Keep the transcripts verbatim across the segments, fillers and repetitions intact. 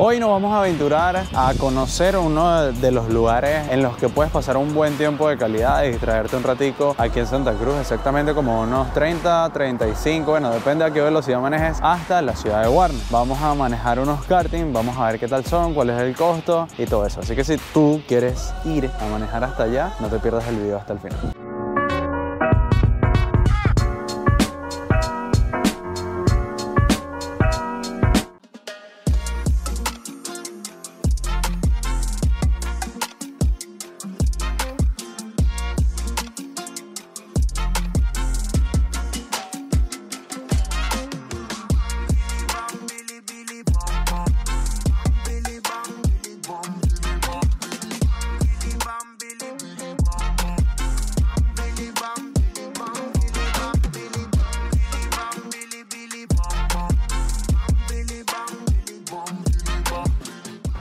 Hoy nos vamos a aventurar a conocer uno de los lugares en los que puedes pasar un buen tiempo de calidad y distraerte un ratico aquí en Santa Cruz, exactamente como unos treinta, treinta y cinco, bueno, depende a qué velocidad manejes, hasta la ciudad de Warnes. Vamos a manejar unos karting, vamos a ver qué tal son, cuál es el costo y todo eso. Así que si tú quieres ir a manejar hasta allá, no te pierdas el video hasta el final.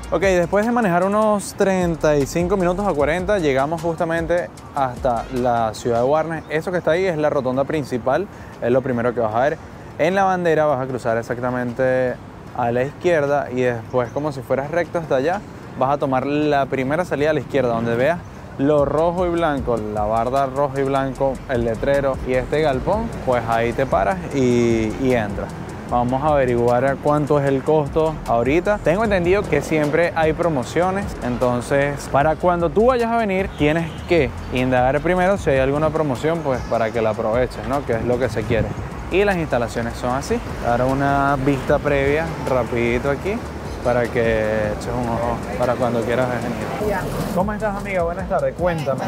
Ok, después de manejar unos treinta y cinco minutos a cuarenta, llegamos justamente hasta la ciudad de Warnes. Eso que está ahí es la rotonda principal, es lo primero que vas a ver. En la bandera vas a cruzar exactamente a la izquierda y después, como si fueras recto hasta allá, vas a tomar la primera salida a la izquierda, donde veas lo rojo y blanco, la barda rojo y blanco, el letrero y este galpón, pues ahí te paras y, y entras. Vamos a averiguar cuánto es el costo ahorita. Tengo entendido que siempre hay promociones, entonces para cuando tú vayas a venir tienes que indagar primero si hay alguna promoción, pues para que la aproveches, ¿no? Que es lo que se quiere. Y las instalaciones son así. Dar una vista previa rapidito aquí para que eches un ojo para cuando quieras venir. ¿Cómo estás, amiga? Buenas tardes. Cuéntame,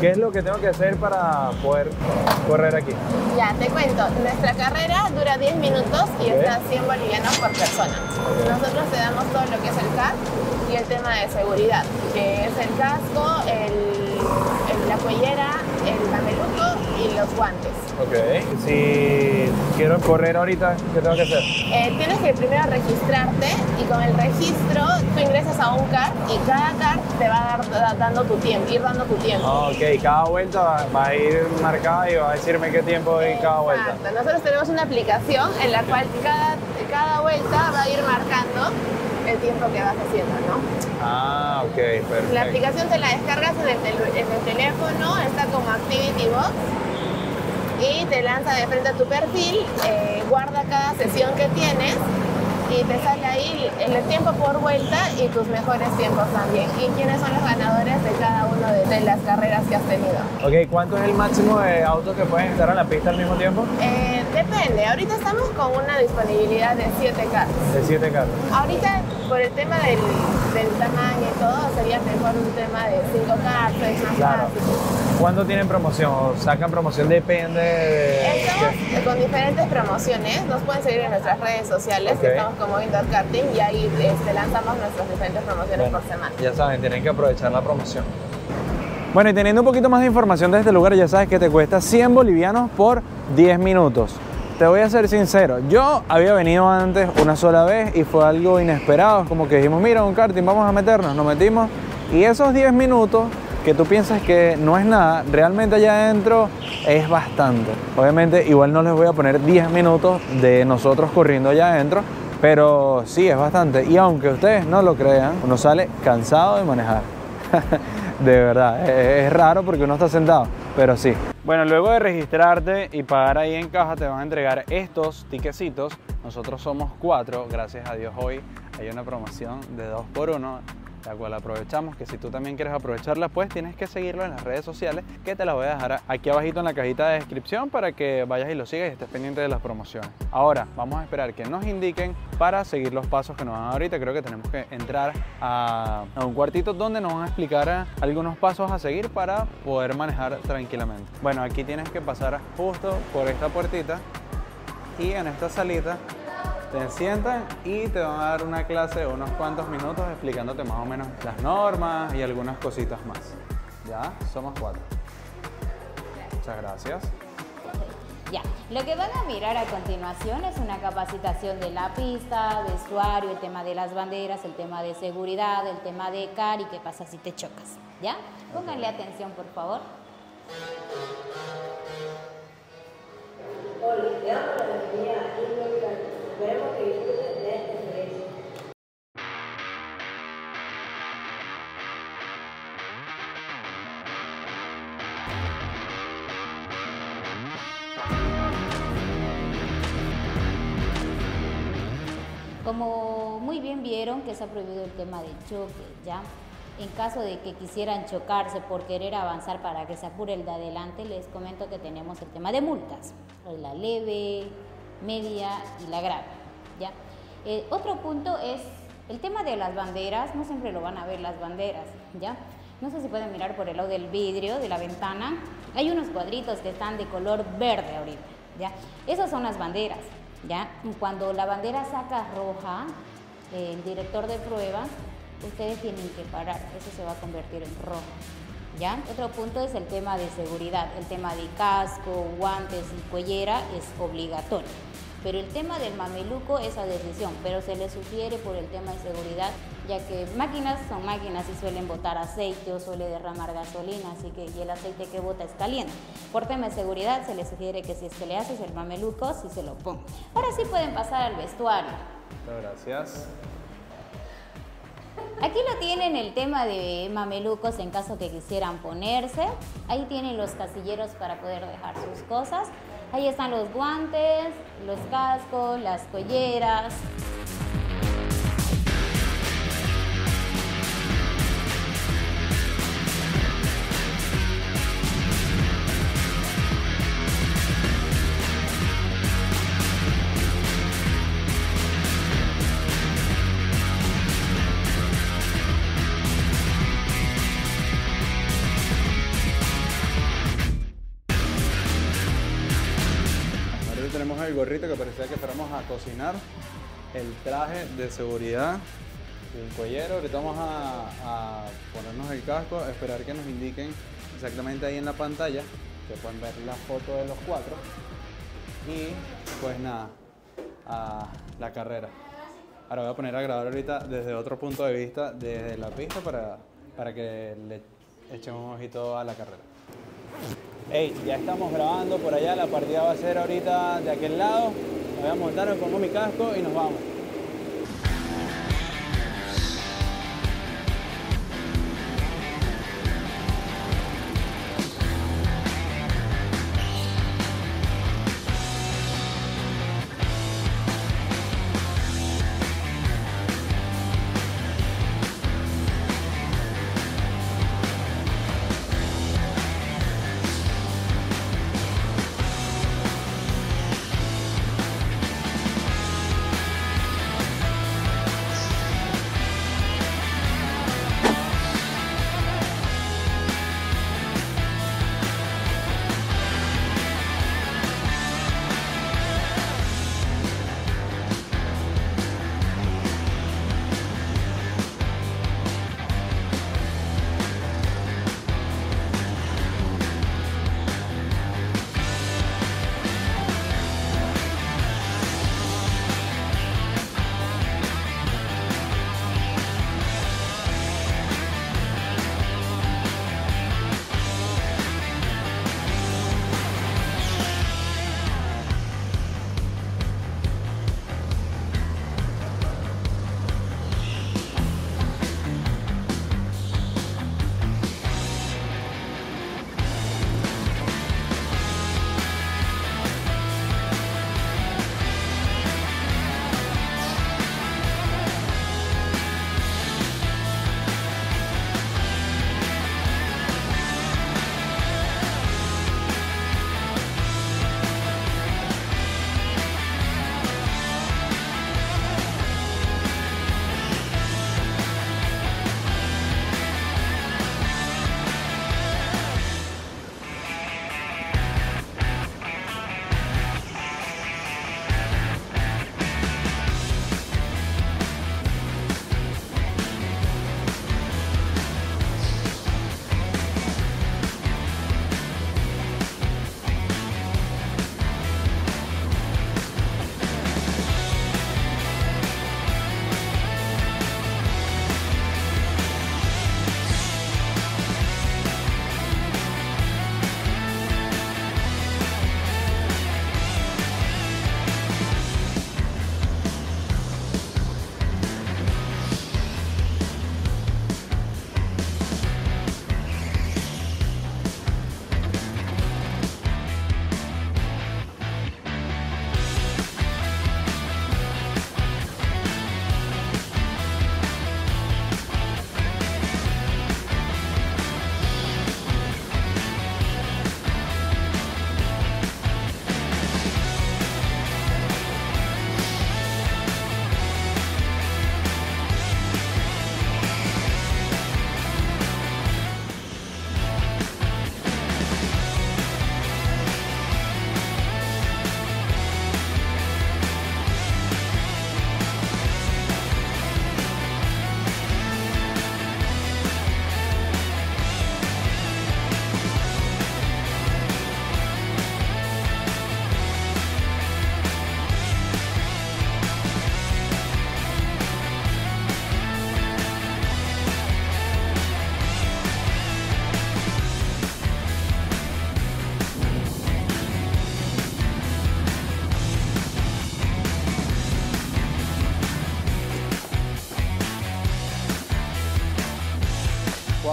¿qué es lo que tengo que hacer para poder correr aquí? Ya, te cuento. Nuestra carrera dura diez minutos y okay. Está cien bolivianos por persona. Nosotros te damos todo lo que es el C A S y el tema de seguridad, que es el casco, el, el, la cuellera, el mameluco y los guantes. Ok. Si quiero correr ahorita, ¿qué tengo que hacer? Eh, tienes que primero registrarte y con el registro tú ingresas a un kart y cada kart te va a dar, da, dando tu tiempo, ir dando tu tiempo. Oh, ok, cada vuelta va, va a ir marcada y va a decirme qué tiempo es cada vuelta. Exacto. Nosotros tenemos una aplicación en la cual cada, cada vuelta va a ir marcando el tiempo que vas haciendo, ¿no? Ah, ok, perfecto. La aplicación te la descargas en el, tel en el teléfono, está como Activity Box y te lanza de frente a tu perfil, eh, guarda cada sesión que tienes y te sale ahí el tiempo por vuelta y tus mejores tiempos también. ¿Y quiénes son los ganadores de cada una de, de las carreras que has tenido? Ok, ¿cuánto es el máximo de autos que pueden entrar a la pista al mismo tiempo? Eh, depende, ahorita estamos con una disponibilidad de siete carros. De siete carros. Ahorita, por el tema del, del tamaño y todo, sería mejor un tema de cinco carros, es más claro. Fácil. ¿Cuándo tienen promoción? ¿O sacan promoción? Depende de... Estamos ¿qué? Con diferentes promociones. Nos pueden seguir en nuestras redes sociales, okay. Que estamos como IndoorKarting y ahí este, lanzamos nuestras diferentes promociones, bueno, por semana. Ya saben, tienen que aprovechar la promoción. Bueno, y teniendo un poquito más de información de este lugar, ya sabes que te cuesta cien bolivianos por diez minutos. Te voy a ser sincero, yo había venido antes una sola vez y fue algo inesperado. Como que dijimos, mira, un karting, vamos a meternos. Nos metimos y esos diez minutos... que tú piensas que no es nada, realmente allá adentro es bastante. Obviamente igual no les voy a poner diez minutos de nosotros corriendo allá adentro, pero sí es bastante. Y aunque ustedes no lo crean, uno sale cansado de manejar. De verdad, es raro porque uno está sentado, pero sí. Bueno, luego de registrarte y pagar ahí en caja, te van a entregar estos tiquecitos. Nosotros somos cuatro, gracias a Dios hoy hay una promoción de dos por uno. La cual aprovechamos, que si tú también quieres aprovecharla, pues tienes que seguirlo en las redes sociales, que te las voy a dejar aquí abajito en la cajita de descripción para que vayas y lo sigas y estés pendiente de las promociones. Ahora vamos a esperar que nos indiquen para seguir los pasos que nos dan ahorita. Creo que tenemos que entrar a, a un cuartito donde nos van a explicar a, algunos pasos a seguir para poder manejar tranquilamente. Bueno, aquí tienes que pasar justo por esta puertita y en esta salita te sientan y te van a dar una clase de unos cuantos minutos explicándote más o menos las normas y algunas cositas más. Ya, somos cuatro. Muchas gracias. Ya, lo que van a mirar a continuación es una capacitación de la pista, vestuario, el tema de las banderas, el tema de seguridad, el tema de C A R y qué pasa si te chocas. ¿Ya? Pónganle atención, por favor. Olvidar la energía. Esperemos que disfruten de esta experiencia. como muy bien vieron que está prohibido el tema del choque, ¿ya? En caso de que quisieran chocarse por querer avanzar para que se apure el de adelante, les comento que tenemos el tema de multas, la leve, media y la grave, ¿ya? Eh, otro punto es el tema de las banderas. No siempre lo van a ver las banderas, ¿ya? No sé si pueden mirar por el lado del vidrio, de la ventana. Hay unos cuadritos que están de color verde ahorita, ¿ya? Esas son las banderas, ¿ya? Cuando la bandera saca roja, eh, el director de pruebas, ustedes tienen que parar, eso se va a convertir en rojo, ¿ya? Otro punto es el tema de seguridad. El tema de casco, guantes y cuellera es obligatorio. Pero el tema del mameluco es a decisión, pero se le sugiere por el tema de seguridad, ya que máquinas son máquinas y suelen botar aceite o suele derramar gasolina, así que y el aceite que bota es caliente. Por tema de seguridad se le sugiere que si es que le haces el mameluco, sí se lo ponga. Ahora sí pueden pasar al vestuario. Muchas gracias. Aquí lo tienen el tema de mamelucos en caso que quisieran ponerse. Ahí tienen los casilleros para poder dejar sus cosas. Ahí están los guantes, los cascos, las colleras. Tenemos el gorrito que parecía que fuéramos a cocinar, el traje de seguridad, el collero. Ahorita vamos a, a ponernos el casco, esperar que nos indiquen exactamente ahí en la pantalla, que pueden ver la foto de los cuatro. Y pues nada, a la carrera. Ahora voy a poner a grabar ahorita desde otro punto de vista, desde la pista, para, para que le echemos un ojito a la carrera. Hey, ya estamos grabando por allá, la partida va a ser ahorita de aquel lado. Me voy a montar, me pongo mi casco y nos vamos.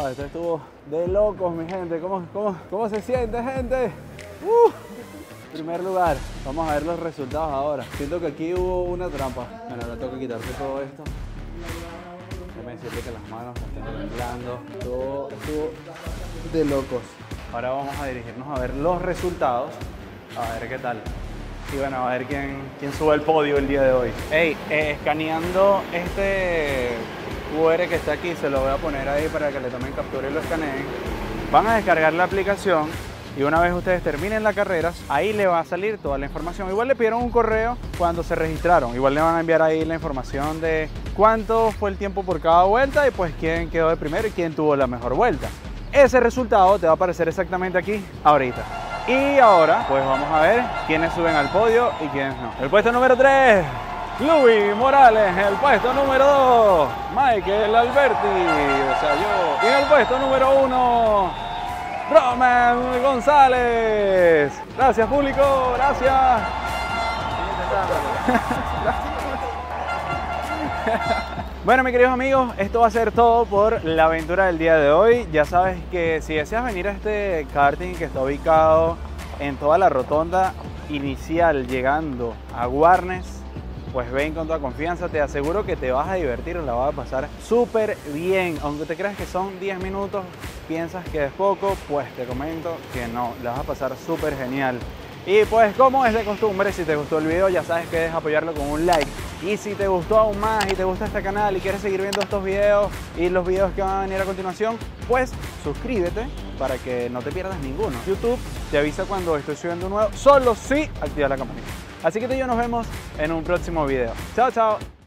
Wow, este estuvo de locos, mi gente. ¿Cómo, cómo, cómo se siente, gente? Uh. Primer lugar, vamos a ver los resultados ahora. Siento que aquí hubo una trampa. Bueno, ahora tengo que quitarse todo esto. Déjame decirle que las manos me están temblando. Todo estuvo de locos. Ahora vamos a dirigirnos a ver los resultados. A ver qué tal. Y bueno, a ver quién, quién sube al podio el día de hoy. Hey, eh, escaneando este cu erre que está aquí, se lo voy a poner ahí para que le tomen captura y lo escaneen. Van a descargar la aplicación y una vez ustedes terminen las carreras, ahí le va a salir toda la información. Igual le pidieron un correo cuando se registraron. Igual le van a enviar ahí la información de cuánto fue el tiempo por cada vuelta y pues quién quedó de primero y quién tuvo la mejor vuelta. Ese resultado te va a aparecer exactamente aquí ahorita. Y ahora, pues vamos a ver quiénes suben al podio y quiénes no. El puesto número tres, Luis Morales. El puesto número dos, Michael Alberti, o sea yo. Y el puesto número uno, Roman González. Gracias, público, gracias. Bueno, mis queridos amigos, esto va a ser todo por la aventura del día de hoy. Ya sabes que si deseas venir a este karting que está ubicado en toda la rotonda inicial llegando a Warnes, pues ven con toda confianza. Te aseguro que te vas a divertir, la vas a pasar súper bien. Aunque te creas que son diez minutos, piensas que es poco, pues te comento que no, la vas a pasar súper genial. Y pues como es de costumbre, si te gustó el video ya sabes que debes apoyarlo con un like. Y si te gustó aún más y te gusta este canal y quieres seguir viendo estos videos y los videos que van a venir a continuación, pues suscríbete para que no te pierdas ninguno. YouTube te avisa cuando estoy subiendo un nuevo, solo si activas la campanita. Así que tú y yo nos vemos en un próximo video. Chao, chao.